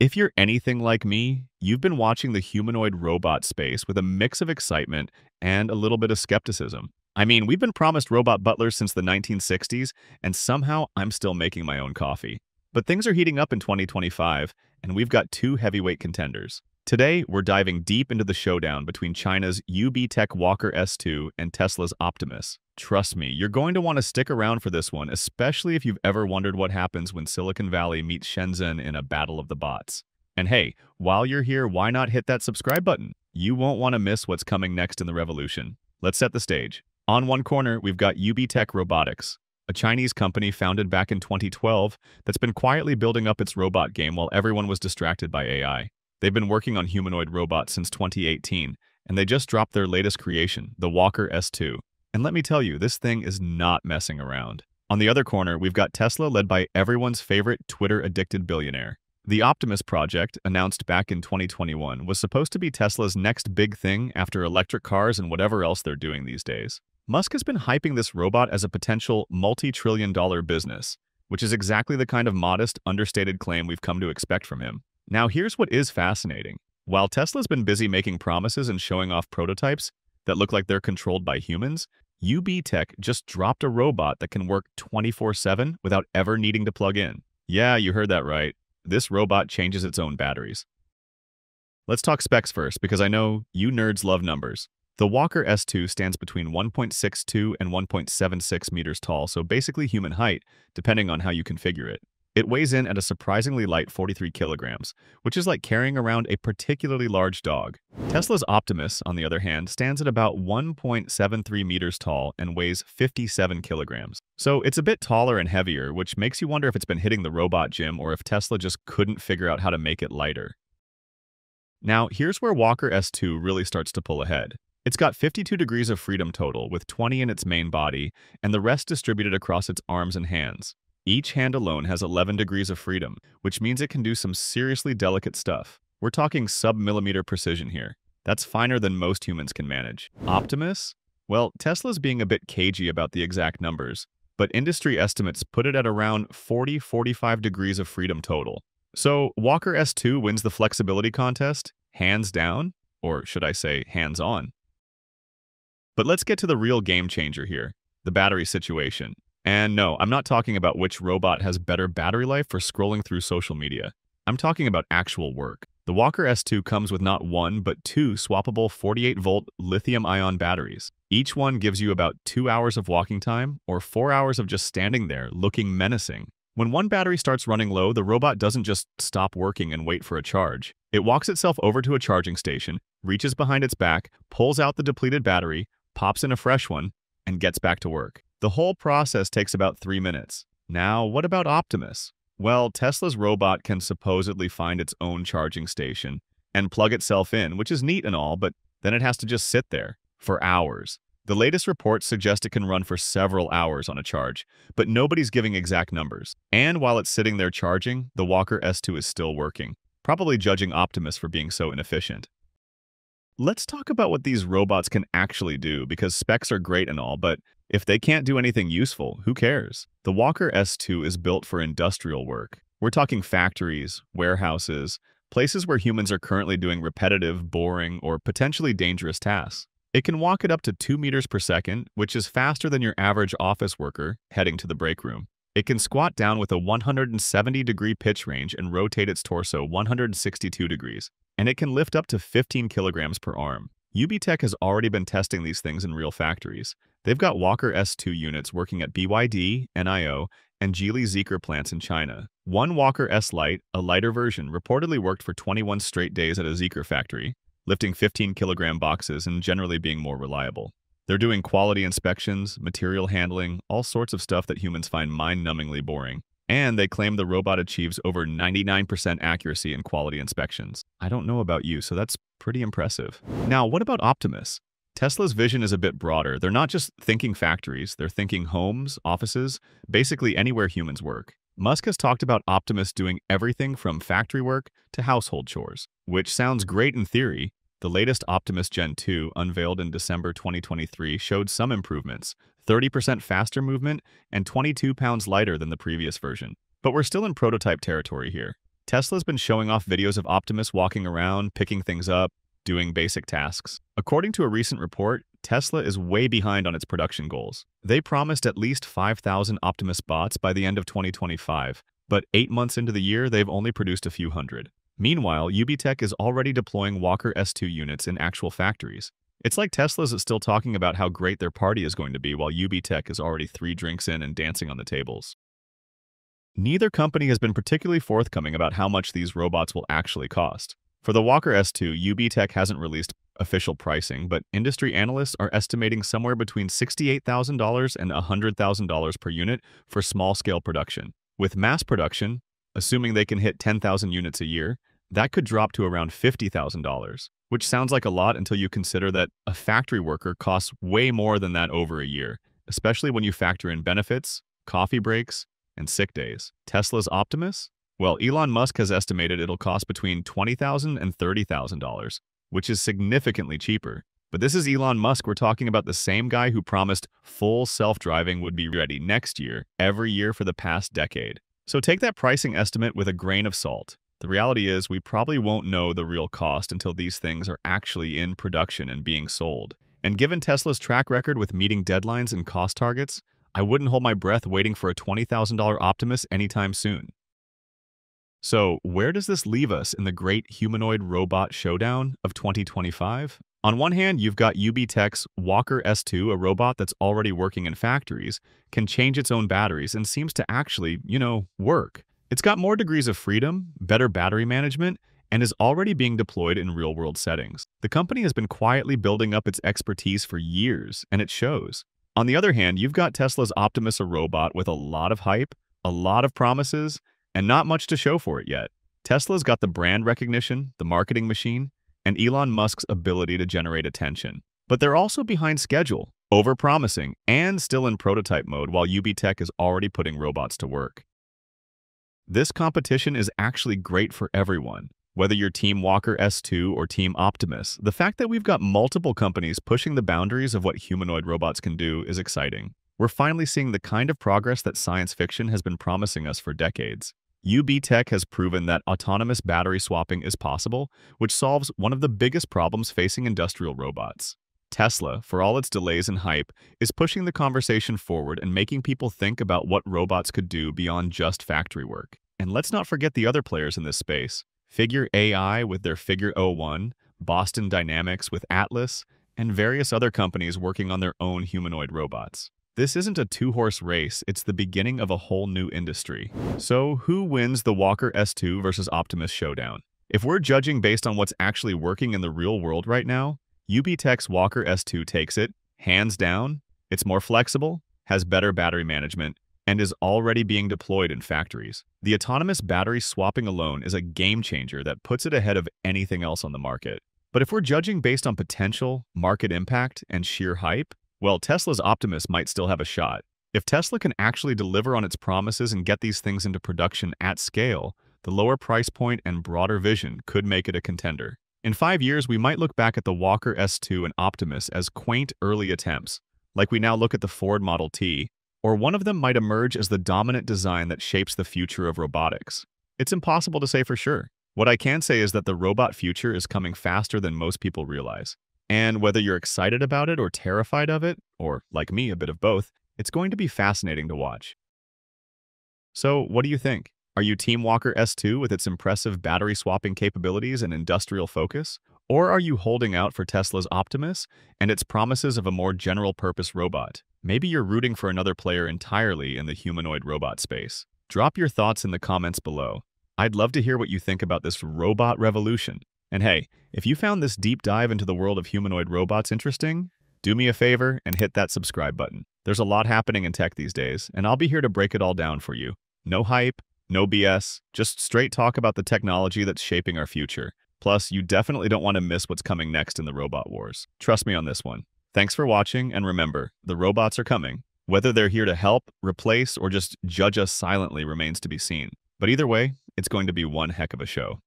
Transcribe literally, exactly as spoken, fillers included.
If you're anything like me, you've been watching the humanoid robot space with a mix of excitement and a little bit of skepticism. I mean, we've been promised robot butlers since the nineteen sixties, and somehow I'm still making my own coffee. But things are heating up in twenty twenty-five, and we've got two heavyweight contenders. Today, we're diving deep into the showdown between China's UBTech Walker S two and Tesla's Optimus. Trust me, you're going to want to stick around for this one, especially if you've ever wondered what happens when Silicon Valley meets Shenzhen in a battle of the bots. And hey, while you're here, why not hit that subscribe button? You won't want to miss what's coming next in the revolution. Let's set the stage. On one corner, we've got UBTech Robotics, a Chinese company founded back in twenty twelve that's been quietly building up its robot game while everyone was distracted by A I. They've been working on humanoid robots since twenty eighteen, and they just dropped their latest creation, the Walker S two. And let me tell you, this thing is not messing around. On the other corner, we've got Tesla, led by everyone's favorite Twitter-addicted billionaire. The Optimus project, announced back in twenty twenty-one, was supposed to be Tesla's next big thing after electric cars and whatever else they're doing these days. Musk has been hyping this robot as a potential multi-trillion dollar business, which is exactly the kind of modest, understated claim we've come to expect from him. Now, here's what is fascinating. While Tesla's been busy making promises and showing off prototypes that look like they're controlled by humans, UBTech just dropped a robot that can work twenty-four seven without ever needing to plug in. Yeah, you heard that right. This robot changes its own batteries. Let's talk specs first, because I know you nerds love numbers. The Walker S two stands between one point six two and one point seven six meters tall, so basically human height, depending on how you configure it. It weighs in at a surprisingly light forty-three kilograms, which is like carrying around a particularly large dog. Tesla's Optimus, on the other hand, stands at about one point seven three meters tall and weighs fifty-seven kilograms. So it's a bit taller and heavier, which makes you wonder if it's been hitting the robot gym or if Tesla just couldn't figure out how to make it lighter. Now, here's where Walker S two really starts to pull ahead. It's got fifty-two degrees of freedom total, with twenty in its main body and the rest distributed across its arms and hands. Each hand alone has eleven degrees of freedom, which means it can do some seriously delicate stuff. We're talking sub-millimeter precision here. That's finer than most humans can manage. Optimus? Well, Tesla's being a bit cagey about the exact numbers, but industry estimates put it at around forty to forty-five degrees of freedom total. So Walker S two wins the flexibility contest, hands down, or should I say hands on. But let's get to the real game changer here, the battery situation. And no, I'm not talking about which robot has better battery life for scrolling through social media. I'm talking about actual work. The Walker S two comes with not one, but two swappable forty-eight volt lithium-ion batteries. Each one gives you about two hours of walking time or four hours of just standing there looking menacing. When one battery starts running low, the robot doesn't just stop working and wait for a charge. It walks itself over to a charging station, reaches behind its back, pulls out the depleted battery, pops in a fresh one, and gets back to work. The whole process takes about three minutes. Now, what about Optimus? Well, Tesla's robot can supposedly find its own charging station and plug itself in, which is neat and all, but then it has to just sit there for hours. The latest reports suggest it can run for several hours on a charge, but nobody's giving exact numbers. And while it's sitting there charging, the Walker S two is still working, probably judging Optimus for being so inefficient. Let's talk about what these robots can actually do, because specs are great and all, but if they can't do anything useful, who cares? The Walker S two is built for industrial work. We're talking factories, warehouses, places where humans are currently doing repetitive, boring, or potentially dangerous tasks. It can walk at up to two meters per second, which is faster than your average office worker heading to the break room. It can squat down with a one hundred seventy degree pitch range and rotate its torso one hundred sixty-two degrees, and it can lift up to fifteen kilograms per arm. UBTech has already been testing these things in real factories. They've got Walker S two units working at B Y D, N I O, and Geely Zeekr plants in China. One Walker S-Lite, a lighter version, reportedly worked for twenty-one straight days at a Zeekr factory, lifting fifteen kilogram boxes and generally being more reliable. They're doing quality inspections, material handling, all sorts of stuff that humans find mind-numbingly boring. And they claim the robot achieves over ninety-nine percent accuracy in quality inspections. I don't know about you, so that's pretty impressive. Now, what about Optimus? Tesla's vision is a bit broader. They're not just thinking factories, they're thinking homes, offices, basically anywhere humans work. Musk has talked about Optimus doing everything from factory work to household chores, which sounds great in theory. The latest Optimus Gen two, unveiled in December twenty twenty-three, showed some improvements, thirty percent faster movement and twenty-two pounds lighter than the previous version. But we're still in prototype territory here. Tesla's been showing off videos of Optimus walking around, picking things up, doing basic tasks. According to a recent report, Tesla is way behind on its production goals. They promised at least five thousand Optimus bots by the end of twenty twenty-five, but eight months into the year, they've only produced a few hundred. Meanwhile, UBTech is already deploying Walker S two units in actual factories. It's like Tesla's is still talking about how great their party is going to be while UBTech is already three drinks in and dancing on the tables. Neither company has been particularly forthcoming about how much these robots will actually cost. For the Walker S two, UBTech hasn't released official pricing, but industry analysts are estimating somewhere between sixty-eight thousand dollars and one hundred thousand dollars per unit for small-scale production. With mass production, assuming they can hit ten thousand units a year, that could drop to around fifty thousand dollars, which sounds like a lot until you consider that a factory worker costs way more than that over a year, especially when you factor in benefits, coffee breaks, and sick days. Tesla's Optimus? Well, Elon Musk has estimated it'll cost between twenty thousand dollars and thirty thousand dollars, which is significantly cheaper. But this is Elon Musk. We're talking about the same guy who promised full self-driving would be ready next year, every year for the past decade. So take that pricing estimate with a grain of salt. The reality is we probably won't know the real cost until these things are actually in production and being sold. And given Tesla's track record with meeting deadlines and cost targets, I wouldn't hold my breath waiting for a twenty thousand dollar Optimus anytime soon. So, where does this leave us in the great humanoid robot showdown of twenty twenty-five? On one hand, you've got UBTech's Walker S two, a robot that's already working in factories, can change its own batteries, and seems to actually, you know, work. It's got more degrees of freedom, better battery management, and is already being deployed in real-world settings. The company has been quietly building up its expertise for years, and it shows. On the other hand, you've got Tesla's Optimus, a robot with a lot of hype, a lot of promises, and not much to show for it yet. Tesla's got the brand recognition, the marketing machine, and Elon Musk's ability to generate attention. But they're also behind schedule, over-promising, and still in prototype mode while UBTech is already putting robots to work. This competition is actually great for everyone. Whether you're Team Walker S two or Team Optimus, the fact that we've got multiple companies pushing the boundaries of what humanoid robots can do is exciting. We're finally seeing the kind of progress that science fiction has been promising us for decades. UBTech has proven that autonomous battery swapping is possible, which solves one of the biggest problems facing industrial robots. Tesla, for all its delays and hype, is pushing the conversation forward and making people think about what robots could do beyond just factory work. And let's not forget the other players in this space. Figure A I with their Figure oh one, Boston Dynamics with Atlas, and various other companies working on their own humanoid robots. This isn't a two-horse race, it's the beginning of a whole new industry. So who wins the Walker S two versus Optimus showdown? If we're judging based on what's actually working in the real world right now, UBTech's Walker S two takes it, hands down. It's more flexible, has better battery management, and is already being deployed in factories. The autonomous battery swapping alone is a game changer that puts it ahead of anything else on the market. But if we're judging based on potential, market impact, and sheer hype, well, Tesla's Optimus might still have a shot. If Tesla can actually deliver on its promises and get these things into production at scale, the lower price point and broader vision could make it a contender. In five years, we might look back at the Walker S two and Optimus as quaint early attempts, like we now look at the Ford Model T, or one of them might emerge as the dominant design that shapes the future of robotics. It's impossible to say for sure. What I can say is that the robot future is coming faster than most people realize. And whether you're excited about it or terrified of it, or, like me, a bit of both, it's going to be fascinating to watch. So, what do you think? Are you Team Walker S two with its impressive battery-swapping capabilities and industrial focus? Or are you holding out for Tesla's Optimus and its promises of a more general-purpose robot? Maybe you're rooting for another player entirely in the humanoid robot space. Drop your thoughts in the comments below. I'd love to hear what you think about this robot revolution. And hey, if you found this deep dive into the world of humanoid robots interesting, do me a favor and hit that subscribe button. There's a lot happening in tech these days, and I'll be here to break it all down for you. No hype, no B S, just straight talk about the technology that's shaping our future. Plus, you definitely don't want to miss what's coming next in the robot wars. Trust me on this one. Thanks for watching, and remember, the robots are coming. Whether they're here to help, replace, or just judge us silently remains to be seen. But either way, it's going to be one heck of a show.